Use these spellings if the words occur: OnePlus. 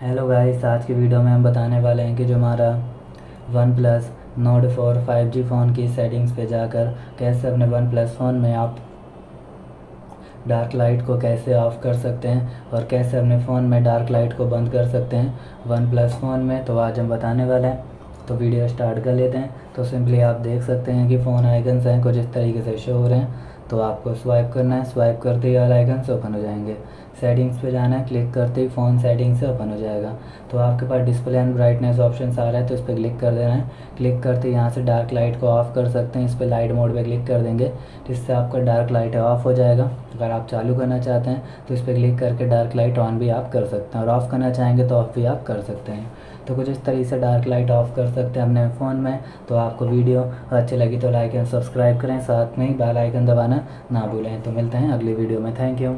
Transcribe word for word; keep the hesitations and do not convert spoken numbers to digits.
Hello guys, आज की video में हम बताने वाले हैं कि जो हमारा OnePlus Nord four five G phone की सेटिंग्स पे जाकर कैसे अपने वन प्लस फ़ोन में आप डार्क लाइट को कैसे ऑफ़ कर सकते हैं और कैसे अपने फ़ोन में डार्क लाइट को बंद कर सकते हैं वन प्लस फ़ोन में। तो आज हम बताने वाले हैं, तो वीडियो स्टार्ट कर लेते हैं। तो सिंपली आप देख सकते हैं कि फ़ोन आइकन्स हैं कुछ इस तरीके से शो हो रहे हैं। तो आपको स्वाइप करना है, स्वाइप करते ही ऑल आइकन्स ओपन हो जाएंगे। सेटिंग्स पे जाना है, क्लिक करते ही फ़ोन सेटिंग्स से ओपन हो जाएगा। तो आपके पास डिस्प्ले एंड ब्राइटनेस ऑप्शन आ रहा है, तो इस पर क्लिक कर देना है। क्लिक करते ही यहाँ से डार्क लाइट को ऑफ़ कर सकते हैं। इस पर लाइट मोड पे क्लिक कर देंगे, जिससे आपका डार्क लाइट ऑफ़ हो जाएगा। अगर आप चालू करना चाहते हैं तो इस पर क्लिक करके डार्क लाइट ऑन भी आप कर सकते हैं, और ऑफ़ करना चाहेंगे तो ऑफ़ भी आप कर सकते हैं। तो कुछ इस तरीके से डार्क लाइट ऑफ़ कर सकते हैं अपने फ़ोन में। तो आपको वीडियो अच्छी लगी तो लाइक एंड सब्सक्राइब करें, साथ में ही बेल आइकन दबाना ना भूलें। तो मिलते हैं अगली वीडियो में। Thank you.